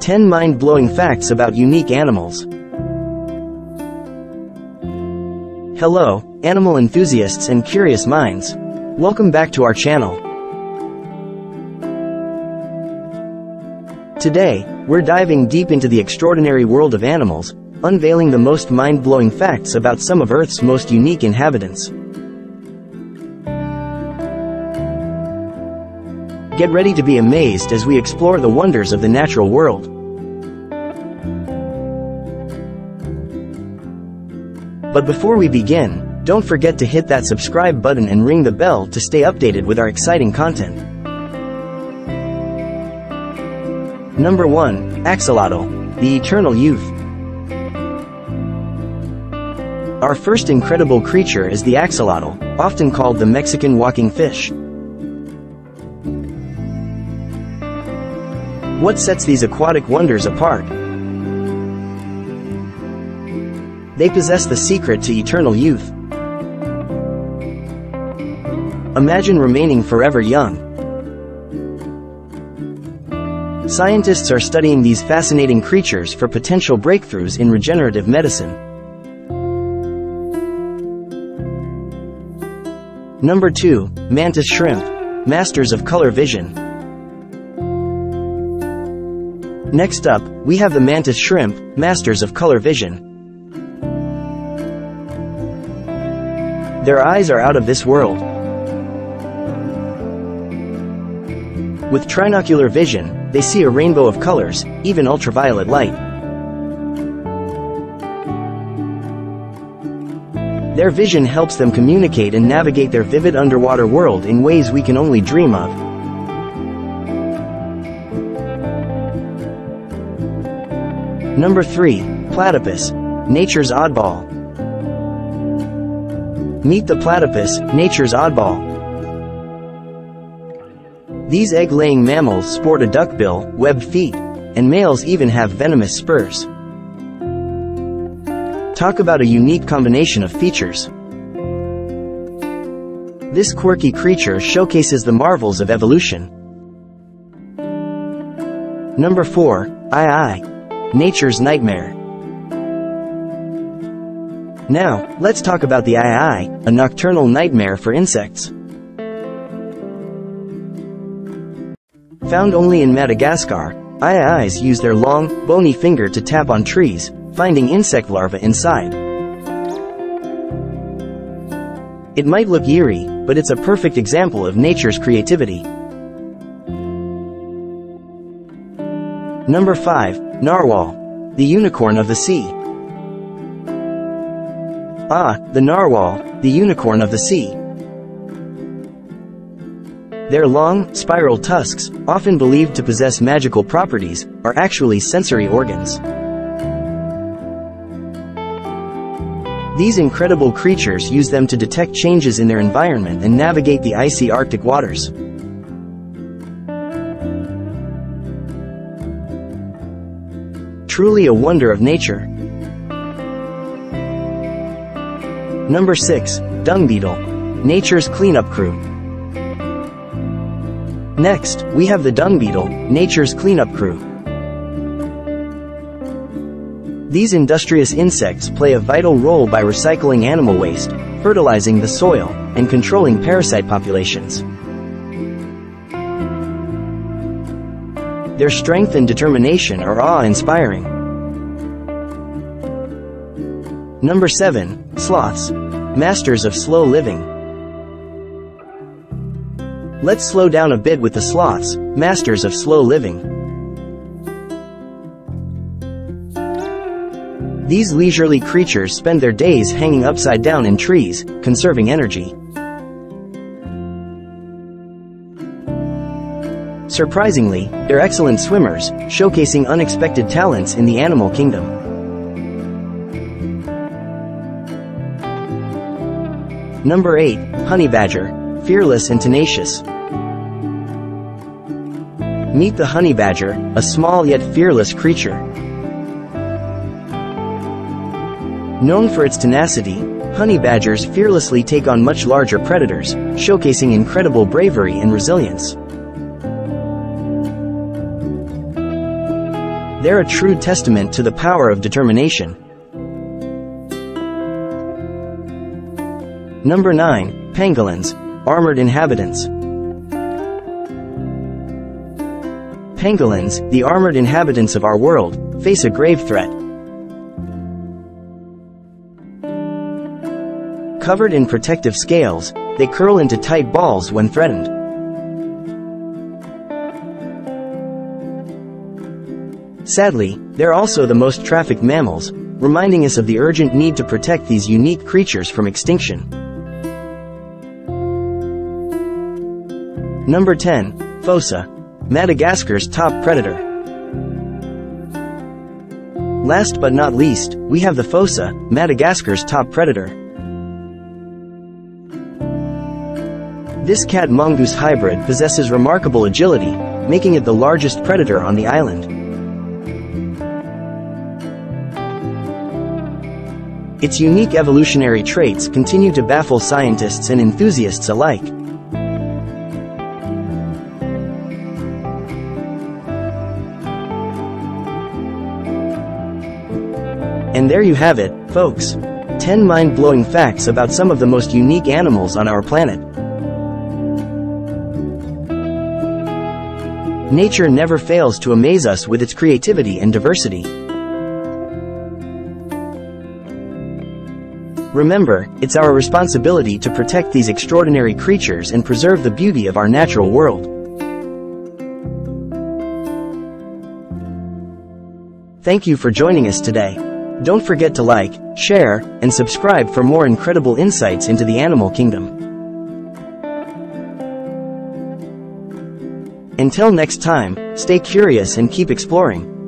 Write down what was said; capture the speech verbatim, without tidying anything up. ten mind-blowing facts about unique animals. Hello, animal enthusiasts and curious minds. Welcome back to our channel. Today, we're diving deep into the extraordinary world of animals, unveiling the most mind-blowing facts about some of Earth's most unique inhabitants. Get ready to be amazed as we explore the wonders of the natural world. But before we begin, don't forget to hit that subscribe button and ring the bell to stay updated with our exciting content. Number one. Axolotl, the eternal youth. Our first incredible creature is the axolotl, often called the Mexican walking fish. What sets these aquatic wonders apart? They possess the secret to eternal youth. Imagine remaining forever young. Scientists are studying these fascinating creatures for potential breakthroughs in regenerative medicine. Number two. Mantis shrimp, masters of color vision. Next up, we have the mantis shrimp, masters of color vision. Their eyes are out of this world. With trinocular vision, they see a rainbow of colors, even ultraviolet light. Their vision helps them communicate and navigate their vivid underwater world in ways we can only dream of. Number three. Platypus, nature's oddball. Meet the platypus, nature's oddball. These egg-laying mammals sport a duckbill, webbed feet, and males even have venomous spurs. Talk about a unique combination of features. This quirky creature showcases the marvels of evolution. Number four. Aye-Aye, nature's nightmare. Now, let's talk about the aye-aye, a nocturnal nightmare for insects. Found only in Madagascar, aye-ayes use their long, bony finger to tap on trees, finding insect larvae inside. It might look eerie, but it's a perfect example of nature's creativity. Number five. Narwhal, the unicorn of the sea. Ah, the narwhal, the unicorn of the sea. Their long, spiral tusks, often believed to possess magical properties, are actually sensory organs. These incredible creatures use them to detect changes in their environment and navigate the icy Arctic waters. Truly a wonder of nature. Number six. Dung beetle, nature's cleanup crew. Next, we have the dung beetle, nature's cleanup crew. These industrious insects play a vital role by recycling animal waste, fertilizing the soil, and controlling parasite populations. Their strength and determination are awe-inspiring. Number seven. Sloths, masters of slow living. Let's slow down a bit with the sloths, masters of slow living. These leisurely creatures spend their days hanging upside down in trees, conserving energy. Surprisingly, they're excellent swimmers, showcasing unexpected talents in the animal kingdom. Number eight. Honey badger, fearless and tenacious. Meet the honey badger, a small yet fearless creature. Known for its tenacity, honey badgers fearlessly take on much larger predators, showcasing incredible bravery and resilience. They're a true testament to the power of determination. Number nine. Pangolins, armored inhabitants. Pangolins, the armored inhabitants of our world, face a grave threat. Covered in protective scales, they curl into tight balls when threatened. Sadly, they're also the most trafficked mammals, reminding us of the urgent need to protect these unique creatures from extinction. Number ten. Fossa, Madagascar's top predator. Last but not least, we have the fossa, Madagascar's top predator. This cat-mongoose hybrid possesses remarkable agility, making it the largest predator on the island. Its unique evolutionary traits continue to baffle scientists and enthusiasts alike. And there you have it, folks. ten mind-blowing facts about some of the most unique animals on our planet. Nature never fails to amaze us with its creativity and diversity. Remember, it's our responsibility to protect these extraordinary creatures and preserve the beauty of our natural world. Thank you for joining us today. Don't forget to like, share, and subscribe for more incredible insights into the animal kingdom. Until next time, stay curious and keep exploring.